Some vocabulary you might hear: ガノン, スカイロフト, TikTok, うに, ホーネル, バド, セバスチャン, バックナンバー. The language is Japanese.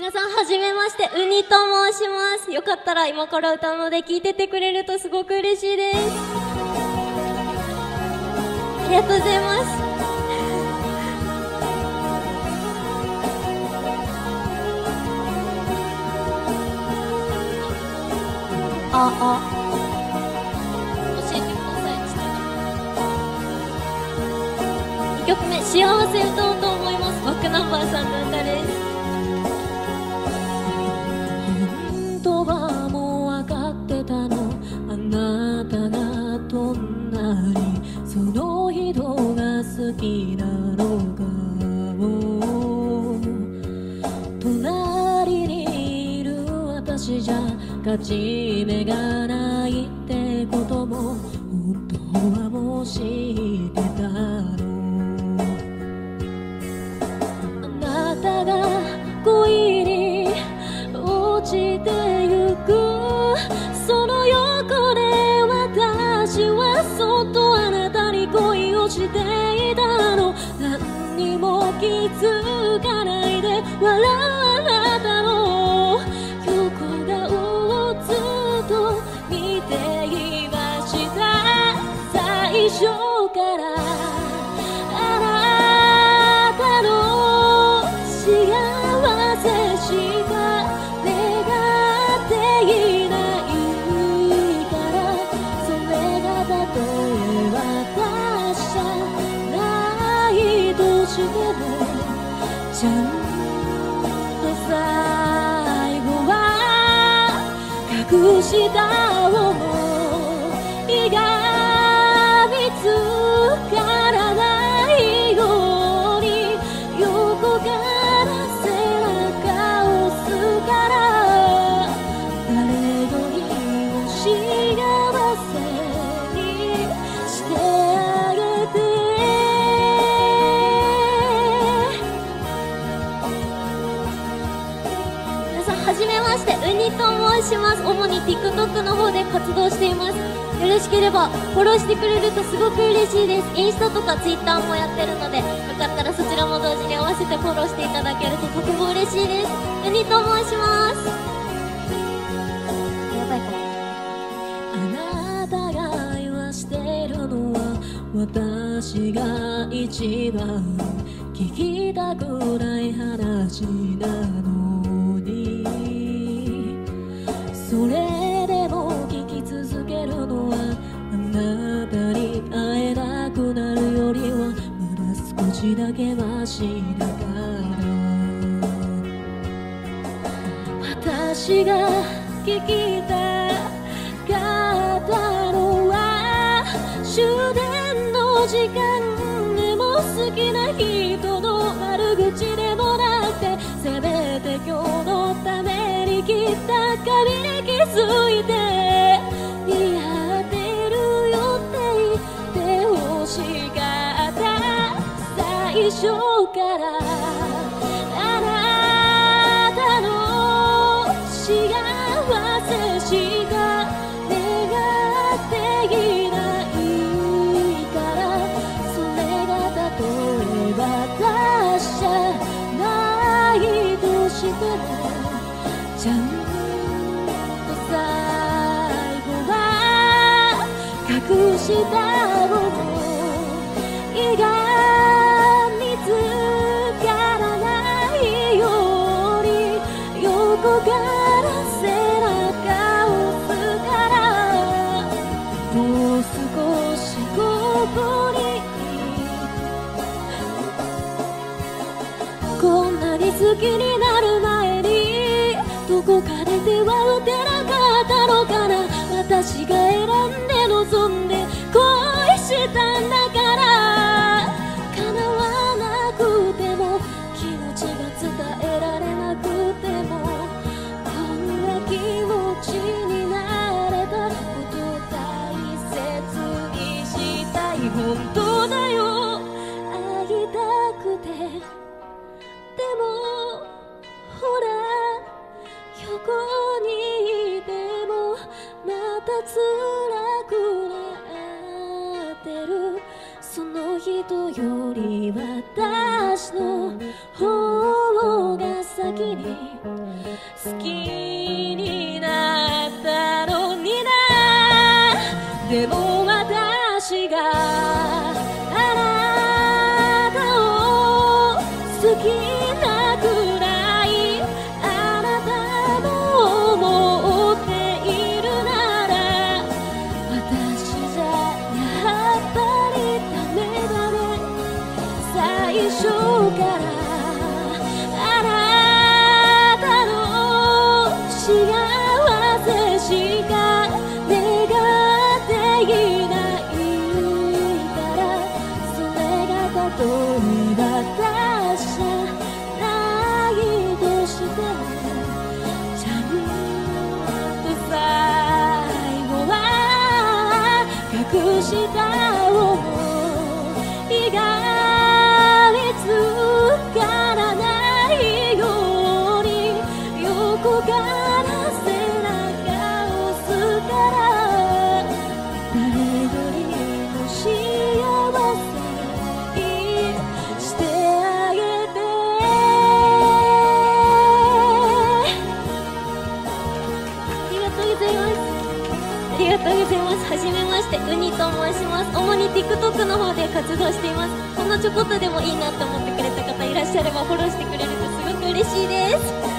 皆さんはじめまして、うにと申します。よかったら今から歌うので聴いててくれるとすごく嬉しいです。ありがとうございます。ああ幸せ歌おうと思います。バックナンバーさんの歌です。本当はもうわかってたの、あなたが隣、その人が好きなのかも。隣にいる私じゃ勝ち目がないってことも本当はもう知ってたの。恋に落ちてゆくその横で私はそっとあなたに恋をしていたの。何にも気づかないで笑わなかったの。横顔をずっと見ていました、最初からでもちゃんと最後は隠した想いが見つからないように横から背中を押すから、誰よりも幸せにしてあげて。はじめまして、うにと申します。主に TikTok の方で活動しています。よろしければフォローしてくれるとすごく嬉しいです。インスタとか Twitter もやってるので、よかったらそちらも同時に合わせてフォローしていただけるととても嬉しいです。うにと申します。やばいこれ。あなたが言わしてるのは私が一番聞きたくない話なのに、それでも聞き続けるのはあなたに会えなくなるよりはまだ少しだけマシだから、私が聞きたかったのは終電の時間でも好きな人の悪口でもなくて、せめて今日のために切った髪に気づいて似合ってるよって言って欲しかった、最初からあなたの幸せしか願っていないから、それがたとえ私じゃないとしてもちゃんと最後は隠した想いが見つからないように横から背中を押すから、もう少しここにこんなに好きになる前にどこかで手は打てなかったのかな。私が選んで望んで恋したんだから、叶わなくても気持ちが伝えられなくても、こんな気持ちになれたことを大切にしたい。本当だよ会いたくて、でもほらここにいてもまた辛くなってる、その人より私の方が先に好きになったのにな。でも私があなたを好きなくらいあなたも思っているなら、私じゃやっぱりダメだね。最初から幸せしか願っていないから、それがたとえ私じゃないとしても、ちゃんと最後は隠した想いが見つからないように横からありがとうございます。はじめまして、うにと申します。主に TikTok の方で活動しています。ほんのちょこっとでもいいなと思ってくれた方いらっしゃればフォローしてくれるとすごく嬉しいです。